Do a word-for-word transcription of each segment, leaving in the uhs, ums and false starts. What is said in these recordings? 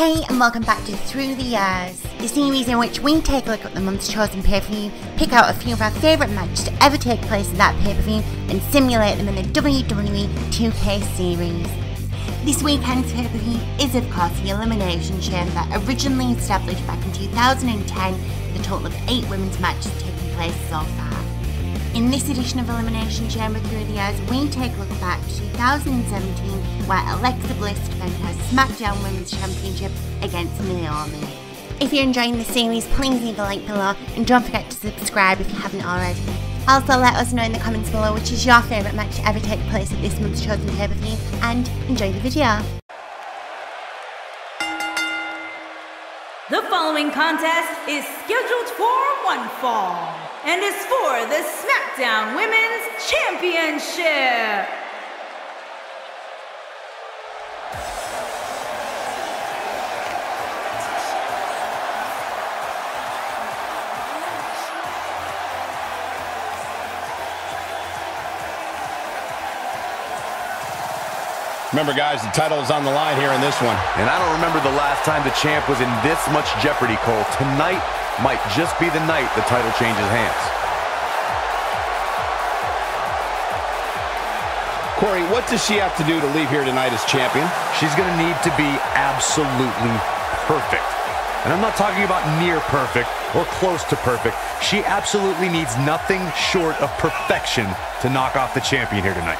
Hey and welcome back to Through the Years, the series in which we take a look at the month's chosen pay-per-view, pick out a few of our favourite matches to ever take place in that pay-per-view and simulate them in the W W E two K series. This weekend's pay-per-view is of course the Elimination Chamber, originally established back in two thousand ten with a total of eight women's matches taking place so far. In this edition of Elimination Chamber Through the Years, we take a look back to two thousand seventeen, where Alexa Bliss defended her SmackDown Women's Championship against Naomi. If you're enjoying the series, please leave a like below, and don't forget to subscribe if you haven't already. Also, let us know in the comments below which is your favourite match to ever take place at this month's chosen pay-per-view, and enjoy the video. The following contest is scheduled for one fall and is for the SmackDown Women's Championship. Remember, guys, the title is on the line here in this one. And I don't remember the last time the champ was in this much jeopardy, Cole. Tonight might just be the night the title changes hands. Corey, what does she have to do to leave here tonight as champion? She's going to need to be absolutely perfect. And I'm not talking about near perfect or close to perfect. She absolutely needs nothing short of perfection to knock off the champion here tonight.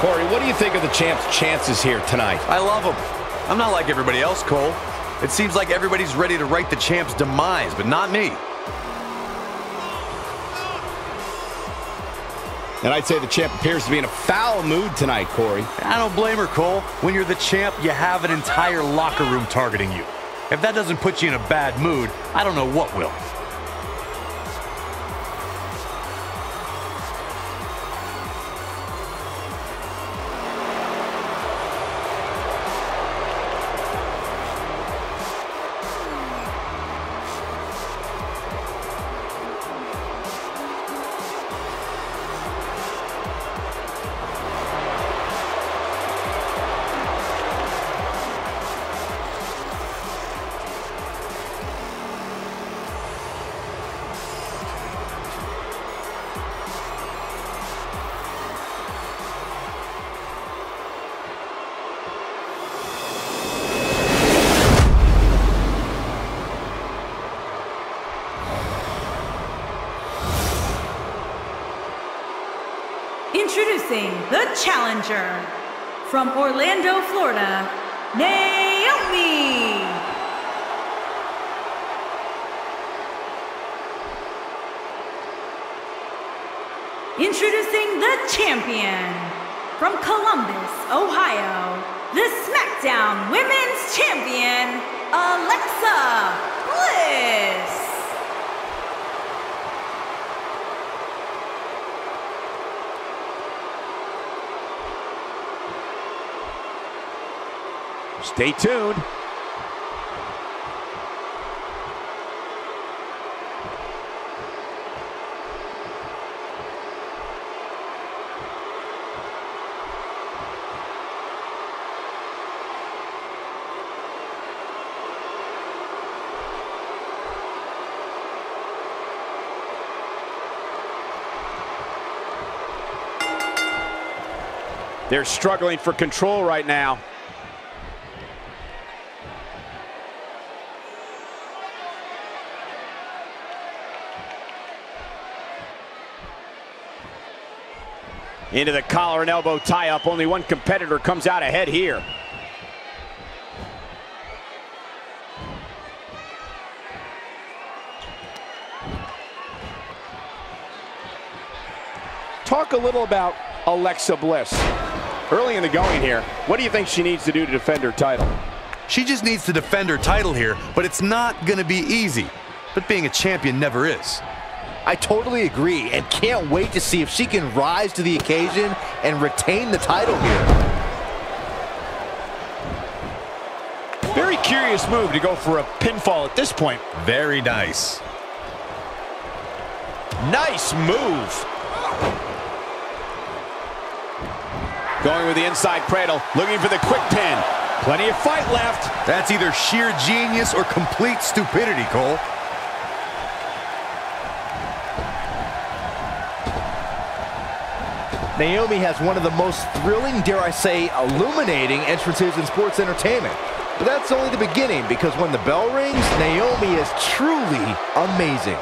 Corey, what do you think of the champ's chances here tonight? I love him. I'm not like everybody else, Cole. It seems like everybody's ready to write the champ's demise, but not me. And I'd say the champ appears to be in a foul mood tonight, Corey. I don't blame her, Cole. When you're the champ, you have an entire locker room targeting you. If that doesn't put you in a bad mood, I don't know what will. Introducing the challenger from Orlando, Florida, Naomi. Introducing the champion from Columbus, Ohio, the SmackDown Women's Champion, Alexa Bliss. Stay tuned. They're struggling for control right now. into the collar and elbow tie-up. Only one competitor comes out ahead here. Talk a little about Alexa Bliss. Early in the going here, what do you think she needs to do to defend her title? She just needs to defend her title here, but it's not going to be easy. But being a champion never is. I totally agree, and can't wait to see if she can rise to the occasion and retain the title here. Very curious move to go for a pinfall at this point. Very nice. Nice move. Going with the inside cradle, looking for the quick pin. Plenty of fight left. That's either sheer genius or complete stupidity, Cole. Naomi has one of the most thrilling, dare I say, illuminating entrances in sports entertainment. But that's only the beginning, because when the bell rings, Naomi is truly amazing.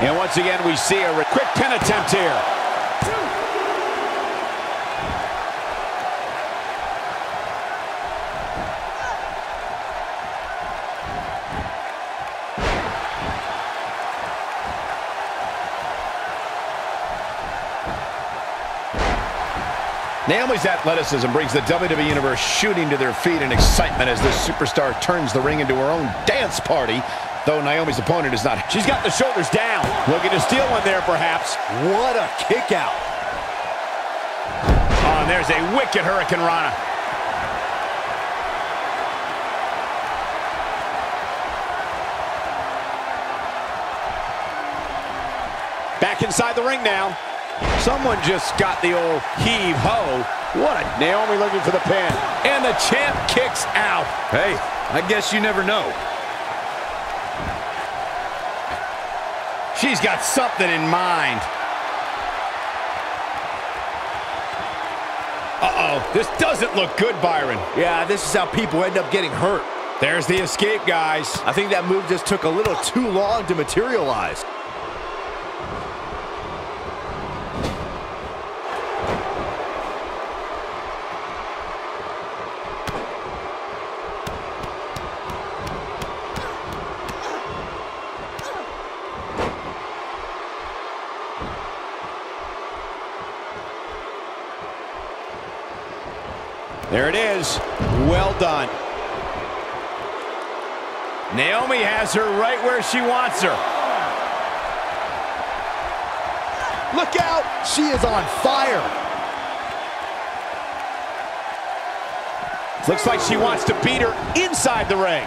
And once again, we see a quick pin attempt here. Naomi's athleticism brings the W W E Universe shooting to their feet in excitement as this superstar turns the ring into her own dance party. Though Naomi's opponent is not. She's got the shoulders down. Looking to steal one there, perhaps. What a kick out. Oh, and there's a wicked Hurricane Rana. Back inside the ring now. Someone just got the old heave-ho. What a... Naomi looking for the pin. And the champ kicks out. Hey, I guess you never know. She's got something in mind. Uh-oh, this doesn't look good, Byron. Yeah, this is how people end up getting hurt. There's the escape, guys. I think that move just took a little too long to materialize. There it is. Well done. Naomi has her right where she wants her. Look out! She is on fire. Looks like she wants to beat her inside the ring.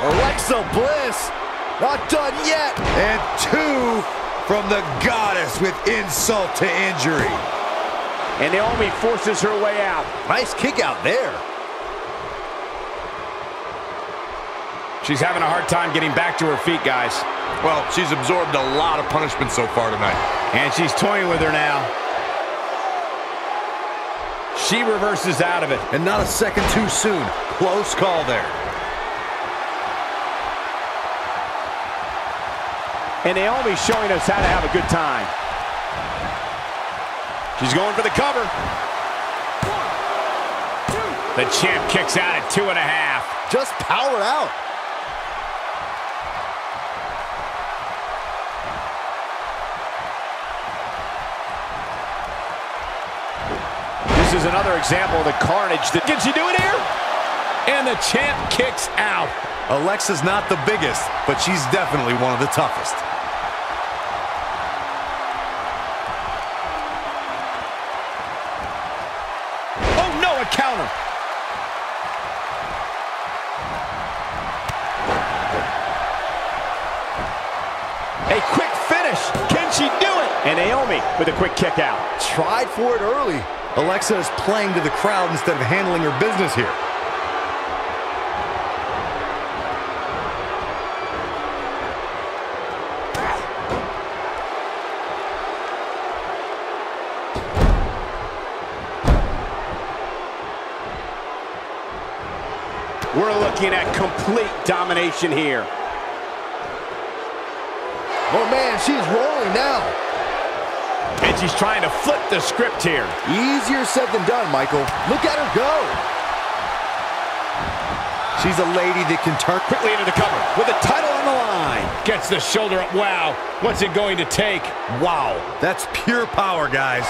Alexa Bliss. Not done yet. And two from the goddess with insult to injury. And Naomi forces her way out. Nice kick out there. She's having a hard time getting back to her feet, guys. Well, she's absorbed a lot of punishment so far tonight. And she's toying with her now. She reverses out of it. And not a second too soon. Close call there. And Naomi's showing us how to have a good time. She's going for the cover. One, two. The champ kicks out at two and a half. Just power out. This is another example of the carnage that... Did she do it here? And the champ kicks out. Alexa's not the biggest, but she's definitely one of the toughest. Counter. A quick finish. Can she do it? And Naomi with a quick kick out. Tried for it early. Alexa is playing to the crowd instead of handling her business here. looking at complete domination here. Oh man, she's rolling now. And she's trying to flip the script here. Easier said than done, Michael. Look at her go. She's a lady that can turn quickly into the cover with the title on the line. Gets the shoulder up. Wow. What's it going to take? Wow. That's pure power, guys.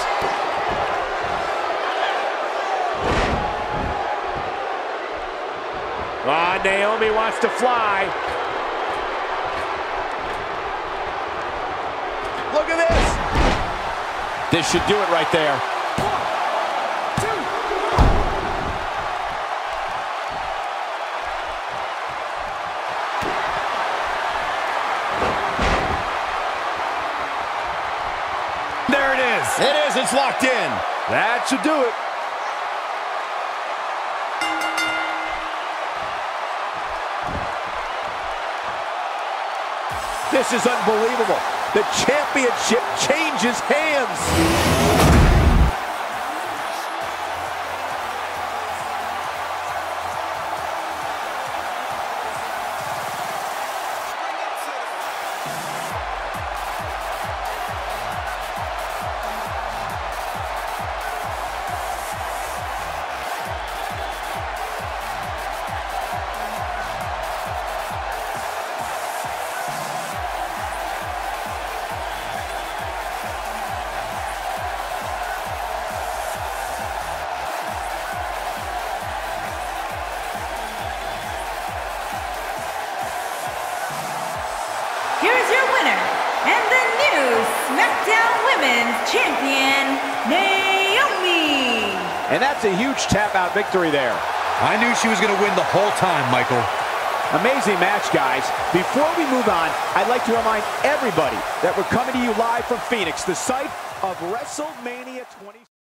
Ah, Naomi wants to fly. Look at this. This should do it right there. One, two, one. There it is. It is. It's locked in. That should do it. This is unbelievable. The championship changes hands. Here's your winner, and the new SmackDown Women's Champion, Naomi. And that's a huge tap-out victory there. I knew she was going to win the whole time, Michael. Amazing match, guys. Before we move on, I'd like to remind everybody that we're coming to you live from Phoenix, the site of WrestleMania twenty-six.